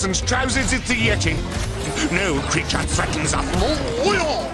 Wilson's trousers, it's a Yeti. No creature threatens us more.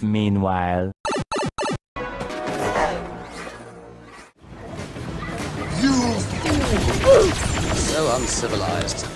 Meanwhile, so uncivilized.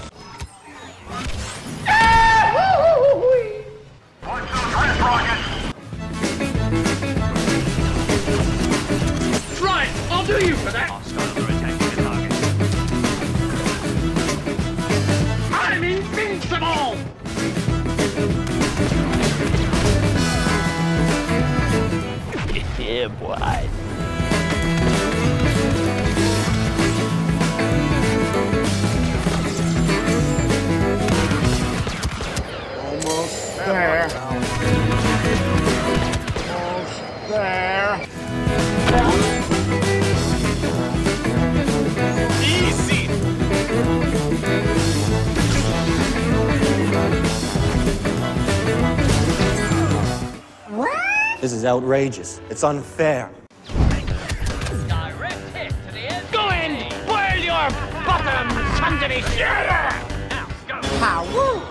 This is outrageous. It's unfair. Direct hit to the end. Go in! Boil your bottoms underneath! Yeah! Now, go! Power!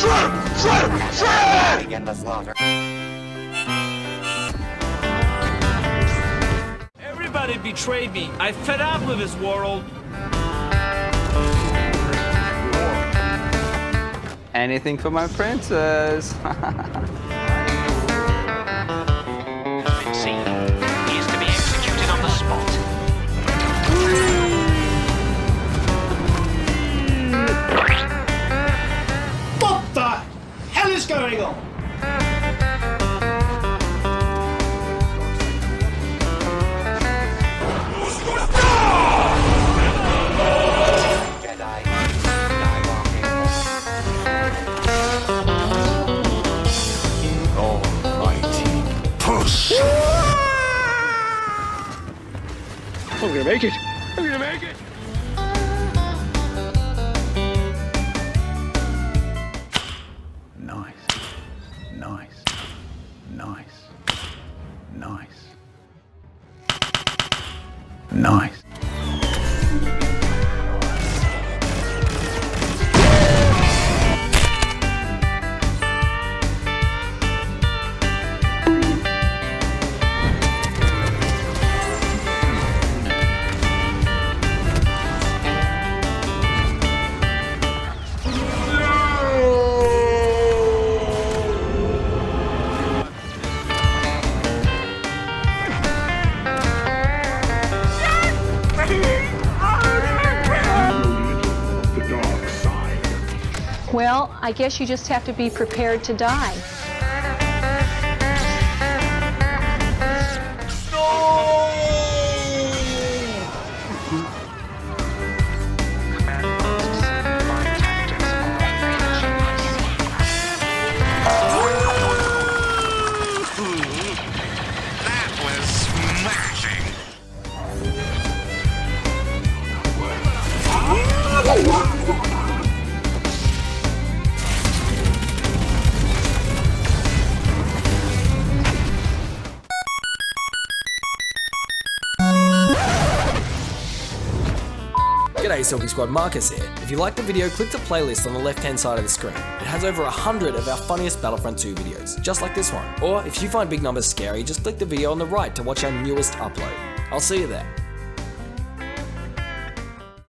Shrimp! Shrimp! Shrimp! Shrimp! Again, that's longer. Everybody betrayed me. I fed up with this world. Anything for my princess. See, he is to be executed on the spot. What the hell is going on? I'm gonna make it! I'm gonna make it! I guess you just have to be prepared to die. G'day Silkie Squad, Marcus here. If you liked the video, click the playlist on the left-hand side of the screen. It has over 100 of our funniest Battlefront 2 videos, just like this one. Or if you find big numbers scary, just click the video on the right to watch our newest upload. I'll see you there.